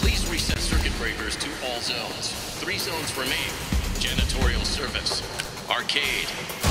Please reset circuit breakers to all zones. 3 zones remain. Janitorial service, arcade,